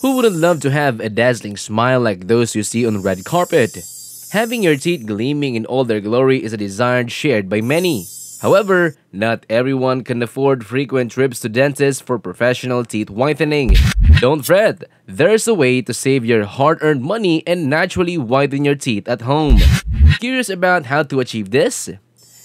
Who wouldn't love to have a dazzling smile like those you see on red carpet? Having your teeth gleaming in all their glory is a desire shared by many. However, not everyone can afford frequent trips to dentists for professional teeth whitening. Don't fret, there's a way to save your hard-earned money and naturally whiten your teeth at home. Curious about how to achieve this?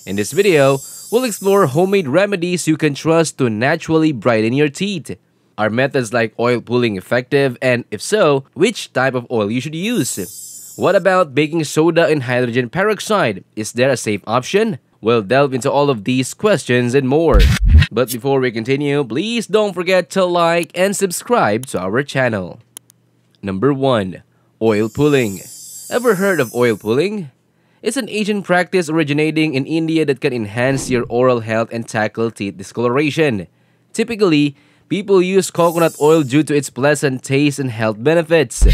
In this video, we'll explore homemade remedies you can trust to naturally brighten your teeth. Are methods like oil pulling effective, and if so, which type of oil you should use? What about baking soda and hydrogen peroxide? Is there a safe option? We'll delve into all of these questions and more. But before we continue, please don't forget to like and subscribe to our channel. Number 1. Oil pulling. Ever heard of oil pulling? It's an Asian practice originating in India that can enhance your oral health and tackle teeth discoloration. Typically, people use coconut oil due to its pleasant taste and health benefits.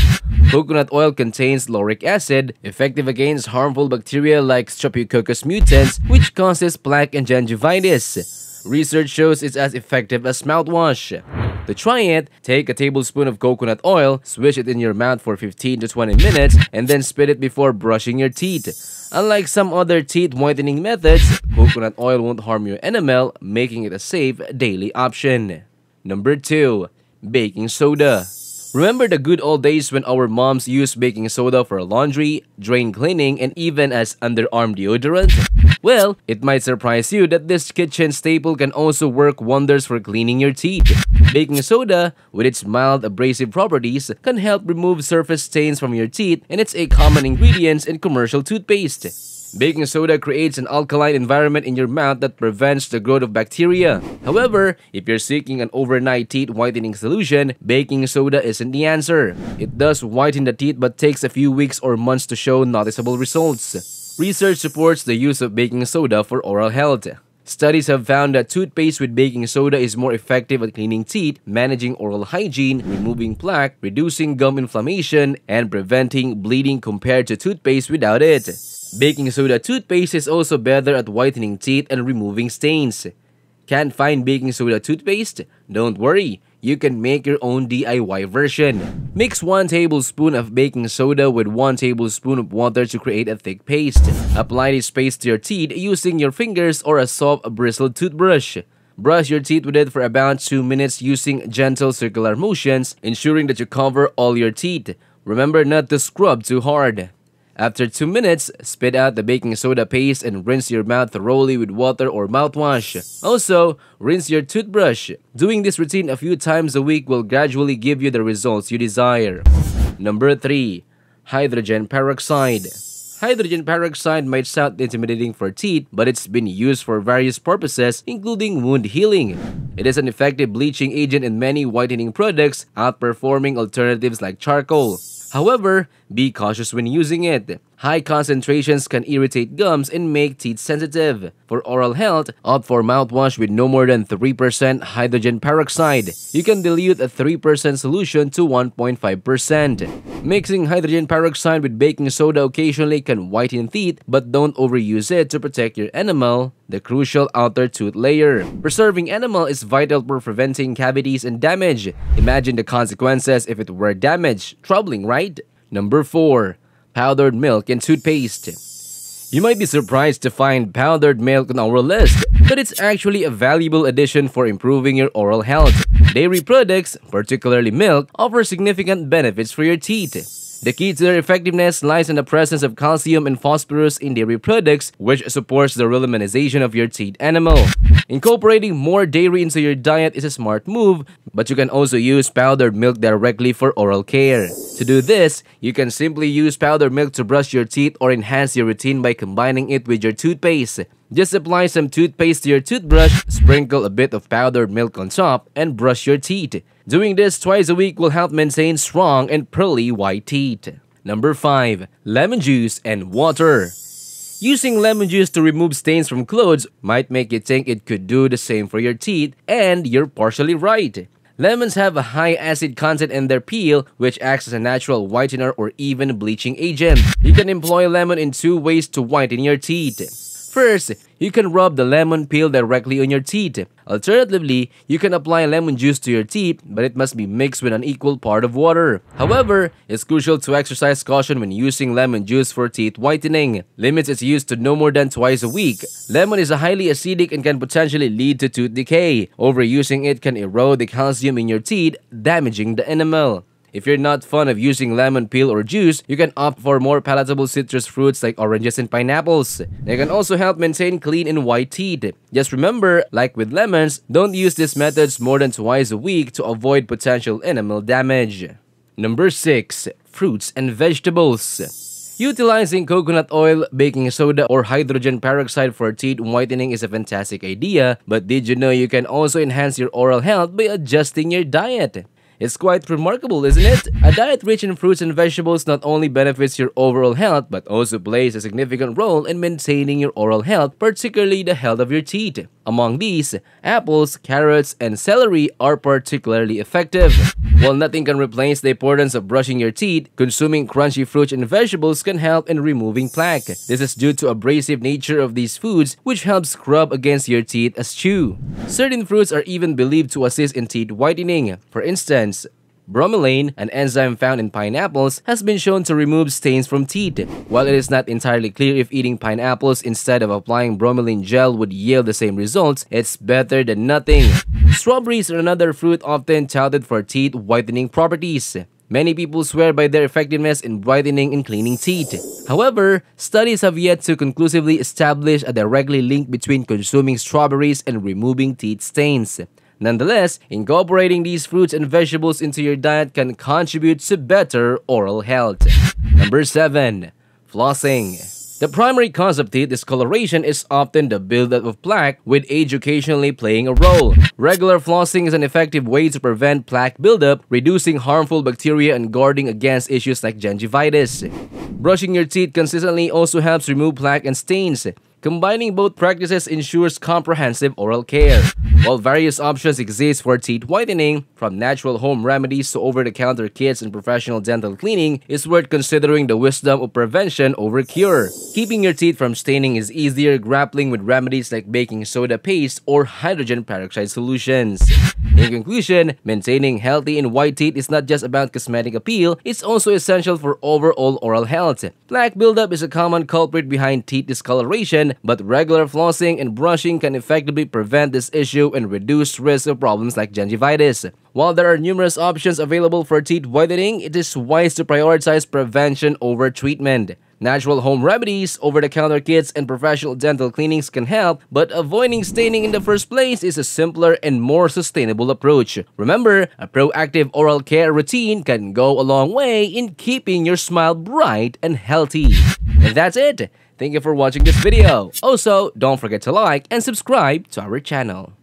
Coconut oil contains lauric acid, effective against harmful bacteria like Streptococcus mutans, which causes plaque and gingivitis. Research shows it's as effective as mouthwash. To try it, take a tablespoon of coconut oil, swish it in your mouth for 15 to 20 minutes, and then spit it before brushing your teeth. Unlike some other teeth whitening methods, coconut oil won't harm your enamel, making it a safe daily option. Number 2. Baking soda. Remember the good old days when our moms used baking soda for laundry, drain cleaning, and even as underarm deodorant? Well, it might surprise you that this kitchen staple can also work wonders for cleaning your teeth. Baking soda, with its mild abrasive properties, can help remove surface stains from your teeth, and it's a common ingredient in commercial toothpaste. Baking soda creates an alkaline environment in your mouth that prevents the growth of bacteria. However, if you're seeking an overnight teeth whitening solution, baking soda isn't the answer. It does whiten the teeth but takes a few weeks or months to show noticeable results. Research supports the use of baking soda for oral health. Studies have found that toothpaste with baking soda is more effective at cleaning teeth, managing oral hygiene, removing plaque, reducing gum inflammation, and preventing bleeding compared to toothpaste without it. Baking soda toothpaste is also better at whitening teeth and removing stains. Can't find baking soda toothpaste? Don't worry, you can make your own DIY version. Mix 1 tablespoon of baking soda with 1 tablespoon of water to create a thick paste. Apply this paste to your teeth using your fingers or a soft bristled toothbrush. Brush your teeth with it for about 2 minutes using gentle circular motions, ensuring that you cover all your teeth. Remember not to scrub too hard. After 2 minutes, spit out the baking soda paste and rinse your mouth thoroughly with water or mouthwash. Also, rinse your toothbrush. Doing this routine a few times a week will gradually give you the results you desire. Number 3. Hydrogen peroxide. Hydrogen peroxide might sound intimidating for teeth, but it's been used for various purposes, including wound healing. It is an effective bleaching agent in many whitening products, outperforming alternatives like charcoal. However, be cautious when using it. High concentrations can irritate gums and make teeth sensitive. For oral health, opt for mouthwash with no more than 3% hydrogen peroxide. You can dilute a 3% solution to 1.5%. Mixing hydrogen peroxide with baking soda occasionally can whiten teeth, but don't overuse it to protect your enamel, the crucial outer tooth layer. Preserving enamel is vital for preventing cavities and damage. Imagine the consequences if it were damaged. Troubling, right? Number 4. Powdered milk and toothpaste. You might be surprised to find powdered milk on our list, but it's actually a valuable addition for improving your oral health. Dairy products, particularly milk, offer significant benefits for your teeth. The key to their effectiveness lies in the presence of calcium and phosphorus in dairy products, which supports the remineralization of your teeth enamel. Incorporating more dairy into your diet is a smart move, but you can also use powdered milk directly for oral care. To do this, you can simply use powdered milk to brush your teeth or enhance your routine by combining it with your toothpaste. Just apply some toothpaste to your toothbrush, sprinkle a bit of powdered milk on top, and brush your teeth. Doing this twice a week will help maintain strong and pearly white teeth. Number 5. Lemon juice and water. Using lemon juice to remove stains from clothes might make you think it could do the same for your teeth, and you're partially right. Lemons have a high acid content in their peel, which acts as a natural whitener or even bleaching agent. You can employ lemon in 2 ways to whiten your teeth. First, you can rub the lemon peel directly on your teeth. Alternatively, you can apply lemon juice to your teeth, but it must be mixed with an equal part of water. However, it's crucial to exercise caution when using lemon juice for teeth whitening. Limits its use to no more than twice a week. Lemon is highly acidic and can potentially lead to tooth decay. Overusing it can erode the calcium in your teeth, damaging the enamel. If you're not fond of using lemon peel or juice, you can opt for more palatable citrus fruits like oranges and pineapples. They can also help maintain clean and white teeth. Just remember, like with lemons, don't use these methods more than twice a week to avoid potential enamel damage. Number 6. Fruits and vegetables. Utilizing coconut oil, baking soda, or hydrogen peroxide for teeth whitening is a fantastic idea, but did you know you can also enhance your oral health by adjusting your diet? It's quite remarkable, isn't it? A diet rich in fruits and vegetables not only benefits your overall health, but also plays a significant role in maintaining your oral health, particularly the health of your teeth. Among these, apples, carrots, and celery are particularly effective. While nothing can replace the importance of brushing your teeth, consuming crunchy fruits and vegetables can help in removing plaque. This is due to the abrasive nature of these foods, which helps scrub against your teeth as chew. Certain fruits are even believed to assist in teeth whitening. For instance, bromelain, an enzyme found in pineapples, has been shown to remove stains from teeth. While it is not entirely clear if eating pineapples instead of applying bromelain gel would yield the same results, it's better than nothing. Strawberries are another fruit often touted for teeth whitening properties. Many people swear by their effectiveness in whitening and cleaning teeth. However, studies have yet to conclusively establish a directly link between consuming strawberries and removing teeth stains. Nonetheless, incorporating these fruits and vegetables into your diet can contribute to better oral health. Number 7. Flossing. The primary cause of teeth discoloration is often the buildup of plaque, with age occasionally playing a role. Regular flossing is an effective way to prevent plaque buildup, reducing harmful bacteria and guarding against issues like gingivitis. Brushing your teeth consistently also helps remove plaque and stains. Combining both practices ensures comprehensive oral care. While various options exist for teeth whitening, from natural home remedies to over-the-counter kits and professional dental cleaning, it's worth considering the wisdom of prevention over cure. Keeping your teeth from staining is easier grappling with remedies like baking soda paste or hydrogen peroxide solutions. In conclusion, maintaining healthy and white teeth is not just about cosmetic appeal, it's also essential for overall oral health. Plaque buildup is a common culprit behind teeth discoloration, but regular flossing and brushing can effectively prevent this issue and reduce risk of problems like gingivitis. While there are numerous options available for teeth whitening, it is wise to prioritize prevention over treatment. Natural home remedies, over-the-counter kits, and professional dental cleanings can help, but avoiding staining in the first place is a simpler and more sustainable approach. Remember, a proactive oral care routine can go a long way in keeping your smile bright and healthy. And that's it! Thank you for watching this video. Also, don't forget to like and subscribe to our channel.